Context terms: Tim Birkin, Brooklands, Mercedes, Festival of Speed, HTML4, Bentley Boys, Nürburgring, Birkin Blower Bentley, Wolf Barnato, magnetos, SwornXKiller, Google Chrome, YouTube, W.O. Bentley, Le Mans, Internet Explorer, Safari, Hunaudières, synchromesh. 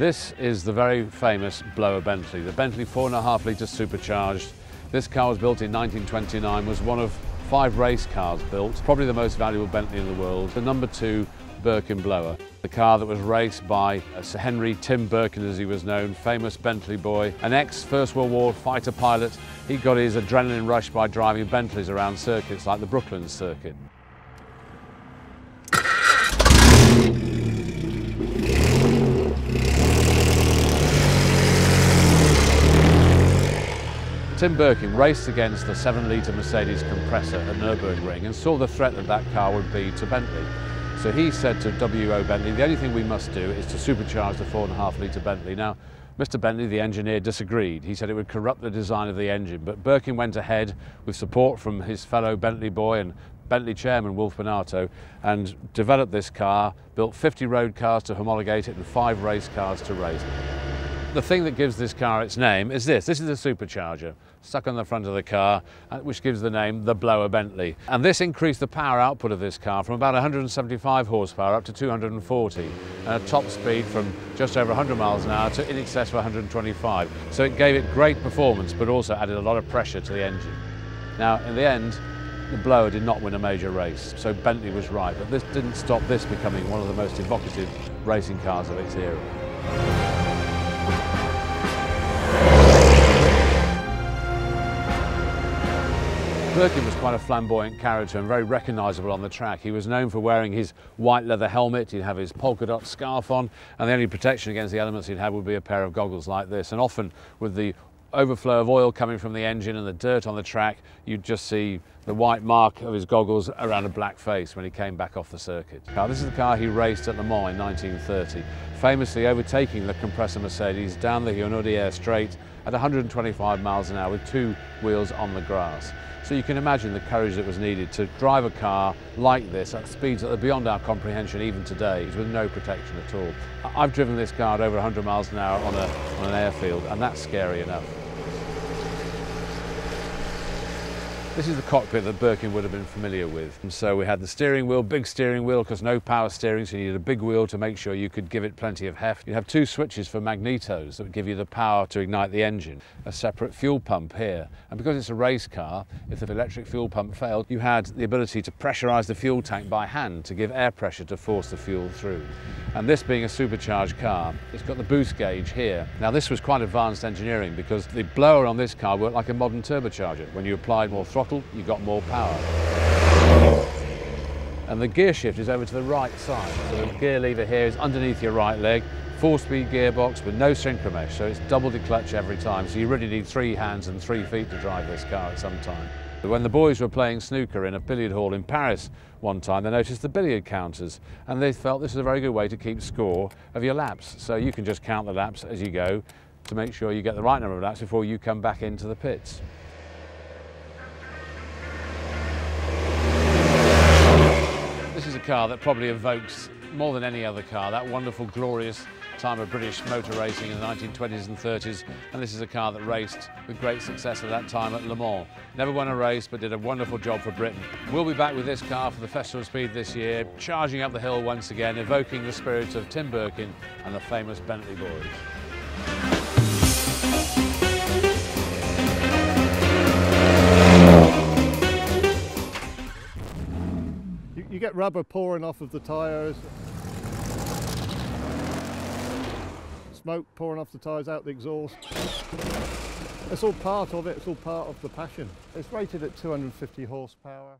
This is the very famous Blower Bentley, the Bentley 4.5 litre supercharged. This car was built in 1929, was one of 5 race cars built, probably the most valuable Bentley in the world, the No. 2 Birkin Blower, the car that was raced by Sir Henry Tim Birkin, as he was known, famous Bentley boy, an ex-First World War fighter pilot. He got his adrenaline rush by driving Bentleys around circuits like the Brooklands circuit. Tim Birkin raced against the 7-litre Mercedes compressor at Nürburgring and saw the threat that that car would be to Bentley. So he said to W.O. Bentley, the only thing we must do is to supercharge the 4.5-litre Bentley. Now, Mr. Bentley, the engineer, disagreed. He said it would corrupt the design of the engine, but Birkin went ahead with support from his fellow Bentley boy and Bentley chairman, Wolf Barnato, and developed this car, built 50 road cars to homologate it and 5 race cars to race it. The thing that gives this car its name is this. This is a supercharger stuck on the front of the car, which gives the name the Blower Bentley. And this increased the power output of this car from about 175 horsepower up to 240, and a top speed from just over 100 miles an hour to in excess of 125. So it gave it great performance, but also added a lot of pressure to the engine. Now, in the end, the Blower did not win a major race, so Bentley was right. But this didn't stop this becoming one of the most evocative racing cars of its era. Birkin was quite a flamboyant character and very recognisable on the track. He was known for wearing his white leather helmet, he'd have his polka dot scarf on, and the only protection against the elements he'd have would be a pair of goggles like this. And often, with the overflow of oil coming from the engine and the dirt on the track, you'd just see the white mark of his goggles around a black face when he came back off the circuit. Now, this is the car he raced at Le Mans in 1930, famously overtaking the compressor Mercedes down the Hunaudières straight at 125 miles an hour with 2 wheels on the grass. So you can imagine the courage that was needed to drive a car like this at speeds that are beyond our comprehension even today, with no protection at all. I've driven this car at over 100 miles an hour on an airfield, and that's scary enough. This is the cockpit that Birkin would have been familiar with. And so we had the steering wheel, big steering wheel, because no power steering, so you needed a big wheel to make sure you could give it plenty of heft. You have 2 switches for magnetos that would give you the power to ignite the engine, a separate fuel pump here. And because it's a race car, if the electric fuel pump failed, you had the ability to pressurise the fuel tank by hand to give air pressure to force the fuel through. And this being a supercharged car, it's got the boost gauge here. Now, this was quite advanced engineering because the blower on this car worked like a modern turbocharger. When you applied more throttle, you got more power. And the gear shift is over to the right side. So the gear lever here is underneath your right leg, 4-speed gearbox with no synchromesh, so it's double the clutch every time. So you really need 3 hands and 3 feet to drive this car at some time. When the boys were playing snooker in a billiard hall in Paris one time, they noticed the billiard counters, and they felt this was a very good way to keep score of your laps. So you can just count the laps as you go to make sure you get the right number of laps before you come back into the pits. This is a car that probably evokes, more than any other car, that wonderful, glorious time of British motor racing in the 1920s and 30s. And this is a car that raced with great success at that time at Le Mans. Never won a race, but did a wonderful job for Britain. We'll be back with this car for the Festival of Speed this year, charging up the hill once again, evoking the spirit of Tim Birkin and the famous Bentley boys. You get rubber pouring off of the tyres, smoke pouring off the tyres out the exhaust. It's all part of it, it's all part of the passion. It's rated at 250 horsepower.